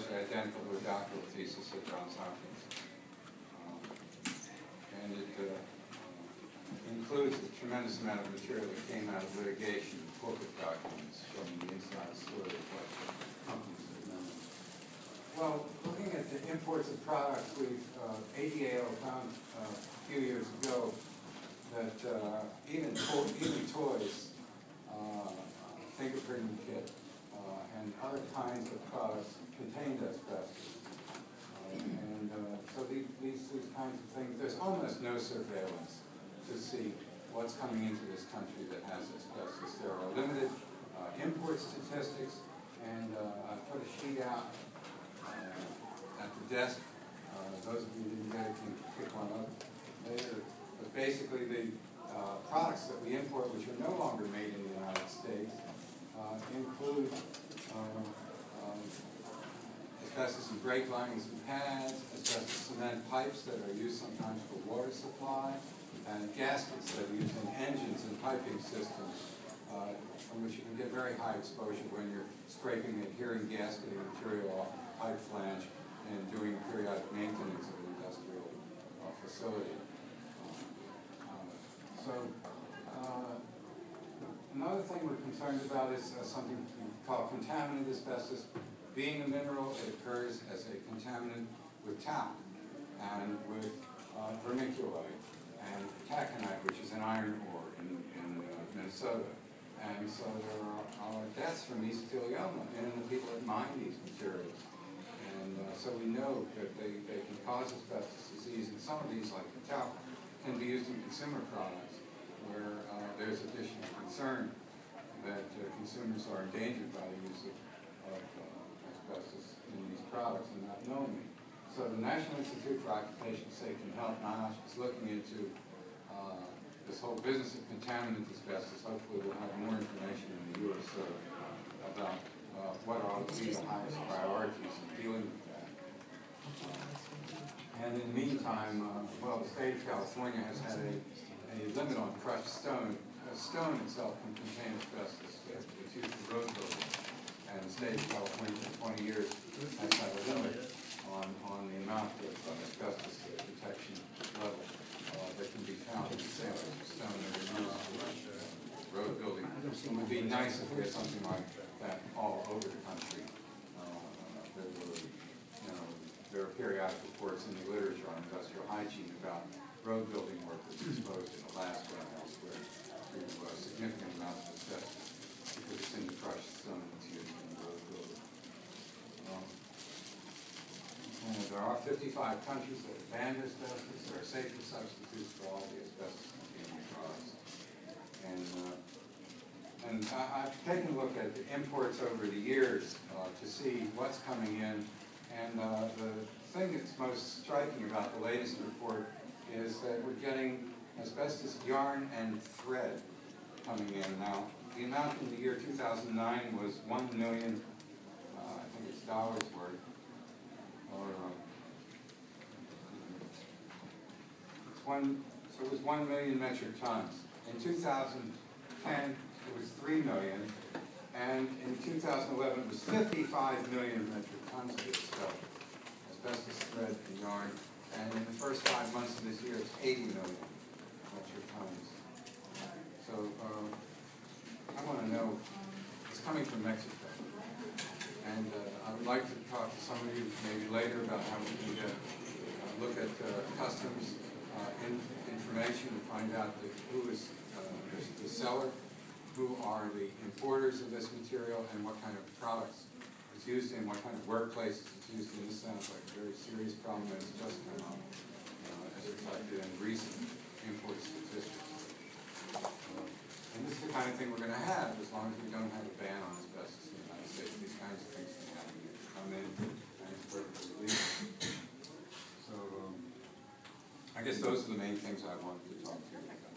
largely identical to a doctoral thesis at Johns Hopkins. And it includes a tremendous amount of material that came out of litigation and corporate documents showing the inside story of what companies have done. Well, looking at the imports of products, we've ADAO found a few years ago that even toys, fingerprinting kit, and other kinds of products contained asbestos. And so these kinds of things, there's almost no surveillance to see what's coming into this country that has asbestos. There are limited import statistics, and I put a sheet out at the desk. Those of you who didn't get it can pick one up later. But basically, the products that we import, which are no longer made in the United States, include asbestos in brake linings and pads, asbestos cement pipes that are used sometimes for water supply, and gaskets that are used in engines and piping systems, from which you can get very high exposure when you're scraping adhering gasketing material off the pipe flange and doing periodic maintenance of an industrial facility. Another thing we're concerned about is something called contaminated asbestos. Being a mineral, it occurs as a contaminant with talc and with vermiculite and taconite, which is an iron ore in Minnesota. And so there are deaths from mesothelioma in the people that mine these materials. And so we know that they can cause asbestos disease, and some of these, like the talc, can be used in consumer products, where there's additional concern that consumers are endangered by the use of asbestos in these products and not knowing it. So the National Institute for Occupational Safety and Health, NIOSH, is looking into this whole business of contaminant asbestos. Hopefully we'll have more information in the year or so about what ought to be the highest priorities in dealing with that. And in the meantime, well, the state of California has had a limit on crushed stone. Stone itself can contain asbestos. It's used for road building. And the state of California for 20 years has had a limit on the amount of asbestos detection level that can be found in the sales of stone that is used for road building. It would be nice if we had something like that all over the country. There are periodic reports in the literature on industrial hygiene about road building workers exposed in Alaska and elsewhere to significant amounts of asbestos because it's in the crushed stone that's used in the road building. There are 55 countries that have banned asbestos. There are safer substitutes for all the asbestos-containing products. And I've taken a look at the imports over the years to see what's coming in. And the thing that's most striking about the latest report is that we're getting asbestos yarn and thread coming in now. The amount in the year 2009 was $1 million, I think it's dollars worth, or so it was 1 million metric tons. In 2010, it was 3 million, and in 2011, it was 55 million metric tons of this stuff, asbestos thread and yarn. And in the first 5 months of this year, it's 80 million metric tons. So I want to know, it's coming from Mexico. And I would like to talk to some of you maybe later about how we can get, look at customs information and find out who is the seller, who are the importers of this material, and what kind of products it's used in, what kind of workplaces it's used in. This sounds like a very serious problem that's just come up, as reflected in recent import statistics. And this is the kind of thing we're going to have as long as we don't have a ban on asbestos in the United States. These kinds of things can happen. You can come in and it's perfectly legal. So I guess those are the main things I wanted to talk to you about.